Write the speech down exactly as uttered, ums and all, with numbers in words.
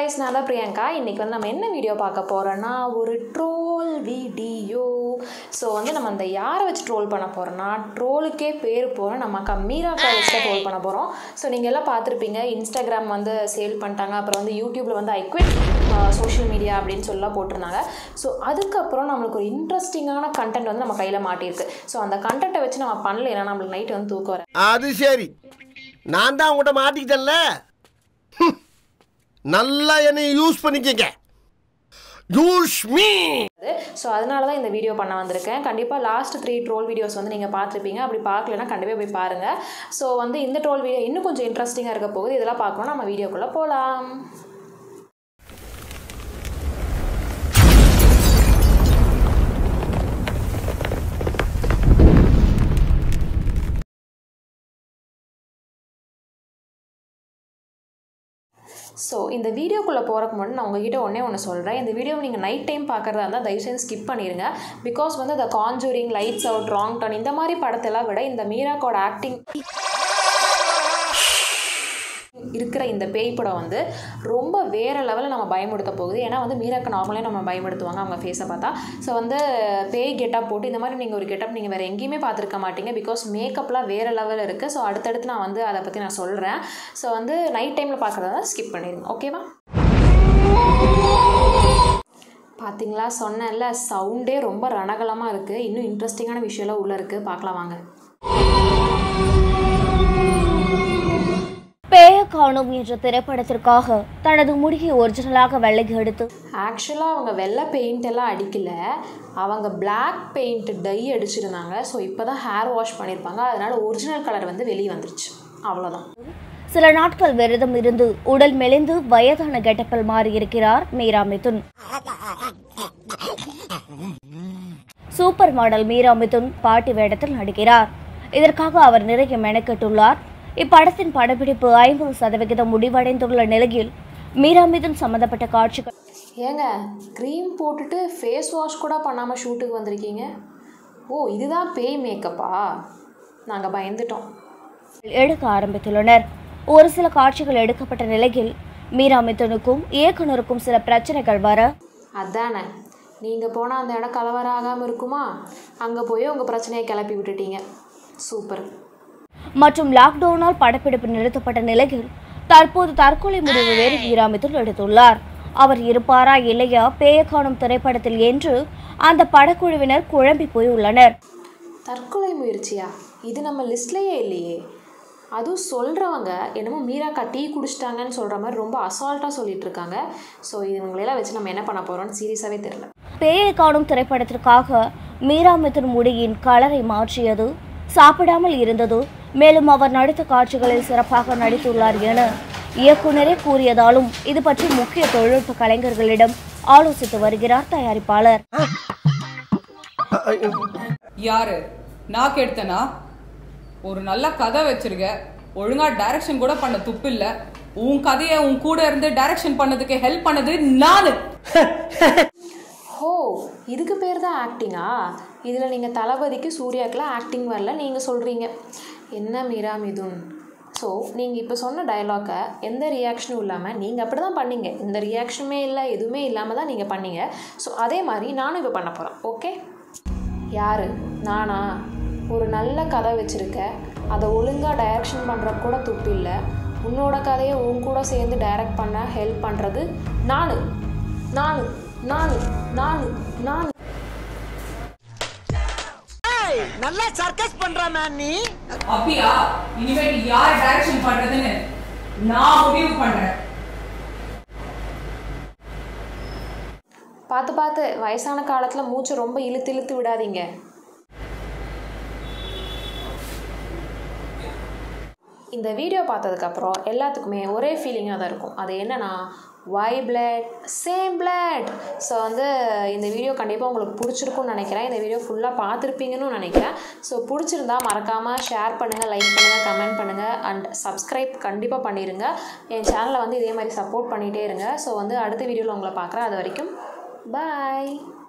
guys, I am Priyanka. Today we are going to video a troll video. So, we are going to troll a troll. We are going to Meera troll. So, you can see Instagram sale and YouTube. I quit social media. So, that's why we interesting content. So, we content. That's right. I am going nalla ene use panikeenga use me so adanaladha da indha video panna vandirukken kandipa last three troll videos vandu neenga paathirupinga appadi paakalena kandipa poi paarenga so vandu indha troll video innu konjam interesting ah irukka pogudhu idella paakona nama video kulla polam So, in the video, I will tell you about in the video, you night time skip because the conjuring, lights out, wrong turn, this is the Meera code acting. இருக்கிற இந்த பேய் படம் வந்து ரொம்ப வேற லெவல்ல நம்ம பயமுடுத்த போகுது ஏனா வந்து மீராக்கு நார்மலா நம்ம பயமுடுத்துவாங்க அவங்க ஃபேஸை பார்த்தா சோ வந்து பேய் கெட்டப் போட்டு இந்த மாதிரி நீங்க ஒரு கெட்டப் நீங்க வேற எங்கயுமே பாத்துக்க மாட்டீங்க because மேக்கப்லாம் வேற லெவல்ல இருக்கு சோ அடுத்து அடுத்து நான் வந்து அத பத்தி நான் சொல்றேன் சோ வந்து நைட் டைம்ல பார்க்கறத ஸ்கிப் பண்ணிடுங்க ஓகேவா பாத்தீங்களா சொன்னேன்ல சவுண்டே ரொம்ப ரணகளமா இருக்கு இன்னும் இன்ட்ரஸ்டிங்கான விஷயல உள்ள இருக்கு பார்க்கலாம் வாங்க காணோம் என்ற திரைப்படத்திற்காக தனது முடியை ஒரிஜினலாக வெள்ளை எடுத்து ஆக்சுவலா அவங்க வெள்ளை பெயிண்ட் எல்லாம் அடிக்கல அவங்க Black paint டை அடிச்சிருந்தாங்க சோ இப்போதான் ஹேர் வாஷ் பண்ணிருப்பாங்க அதனால ஒரிஜினல் கலர் வந்து வெளிய வந்துருச்சு அவ்வளவுதான் சில நாட்கள் விரதம் இருந்து உடல் மெலிந்து வயதான கெட்டப்பில் மாறி இருக்கிறார் மீரா மிதுன் சூப்பர் மாடல் மீரா மிதுன் பாட்டி வேடத்தில் நடிக்கிறார் இதற்காக அவர் நிறைய மெனக்கெட்டுள்ளார் இப்படத்தின் படப்பிடிப்பு ஐம்பது சதவீதம் முடிவடைந்துள்ள நிலையில் மீரா மிதுன் சம்பந்தப்பட்ட காட்சிகள் ஏங்க கிரீம் போட்டுட்டு ஃபேஸ் வாஷ் கூட பண்ணாம ஷூட்டுக்கு வந்திருக்கீங்க ஓ இதுதான் பேய் மேக்கப்பா நாங்க பயந்துட்டோம் எடுக்க ஆரம்பித்துள்ளனர் ஒரு சில காட்சிகள் எடுக்கப்பட்ட நிலையில் மீரா மிதுனுக்கும் ஏகனருக்கும் சில பிரச்சனைகள் வர அதானே நீங்க போனா அந்த இடம் கலவராகாம இருக்குமா அங்க போய் உங்க பிரச்சனையை கிளப்பி விட்டுட்டீங்க சூப்பர் மற்றும் லாக்டவுனால் படப்பிடிப்பு நிறுத்தப்பட்ட நிலையில் தற்போது தற்கொலை முடிவு வேறு மீரா மிதுன் எடுத்துள்ளார் அவர் இருப்பாரா இல்லையா பேய காணும் திரைப்படத்தில் என்று அந்த படக்குழுவினர் குழம்பி போய் உள்ளனர் தற்கொலை முயற்சியா இது நம்ம லிஸ்ட்லயே இல்லையே அது சொல்றவங்க என்னமோ மீரா கட்டி குடிச்சிட்டாங்கன்னு சொல்ற மாதிரி ரொம்ப அசால்ட்டா சொல்லிட்டு இருக்காங்க சோ இவங்களை எல்லாம் வச்சு நம்ம என்ன பண்ண போறோம்னு சீரியஸாவே தெரியல பேய காணும் திரைப்படத்திற்காக மீரா மிதுன் முடியின் கலரை மாற்றியது சாப்பிடாமல் இருந்தது மேலும் அவர் நடித்த காட்சிகளில் சிறப்பாக நடித்துள்ளார் என இயக்குனரே கூறியதாலும் இது பற்றி முக்கிய தொழில்நுட்ப கலைஞர்களிடம் ஆலோசித்து வருகிறார் தயாரிப்பாளர் யாரு நான் கேட்டனா ஒரு நல்ல கதை வச்சிருக்க ஒழுங்கா டைரக்ஷன் கூட பண்ண துப்பு இல்ல உன் கதையை உன் கூட இருந்து டைரக்ஷன் பண்ணதுக்கு ஹெல்ப் பண்ணது நான் ஓ இதுக்கு பேர் தான் ஆக்டிங்கா இதுல நீங்க தலபதிக்கு சூர்யாக்குல ஆக்டிங் வரல நீங்க சொல்றீங்க என்ன மீரா மிதுன் சோ நீங்க இப்ப சொன்ன டயலாக எந்த ரியாக்ஷனும் இல்லாம நீங்க அப்படி தான் பண்ணீங்க இந்த ரியாக்ஷனே இல்ல எதுமே இல்லாம தான் நீங்க பண்ணீங்க சோ அதே மாதிரி நானும் இப்ப பண்ணப் போறேன் ஓகே யாரு நானா ஒரு நல்ல கதை வச்சிருக்க அத ஒழுங்கா டைரக்ஷன் பண்ற கூட துப்பு இல்ல உன்னோட கதையை உன் கூட சேர்ந்து டைரக்ட் பண்ண ஹெல்ப் பண்றது நான் நான் நான் நான் நான் ஏய் நல்லா சர்க்கஸ் பண்ற மான்னி அப்பியா இனிமே யார் டைரக்ஷன் பண்றதுன்னு நான் முடிவு பண்றேன் பாத்து பாத்து வயசான காலத்துல மூச்சு ரொம்ப இழுத்து இழுத்து விடாதீங்க இந்த வீடியோ பார்த்ததுக்கு அப்புறம் எல்லாத்துக்குமே ஒரே ஃபீலிங்கா தான் இருக்கும் அது என்னன்னா Y blood, same blood. So, in the video, you will see the video full. So, if you like, share, comment, and subscribe to my channel. Support. So, in the video, you will see the video. Bye.